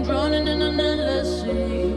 I'm drowning in an endless sea.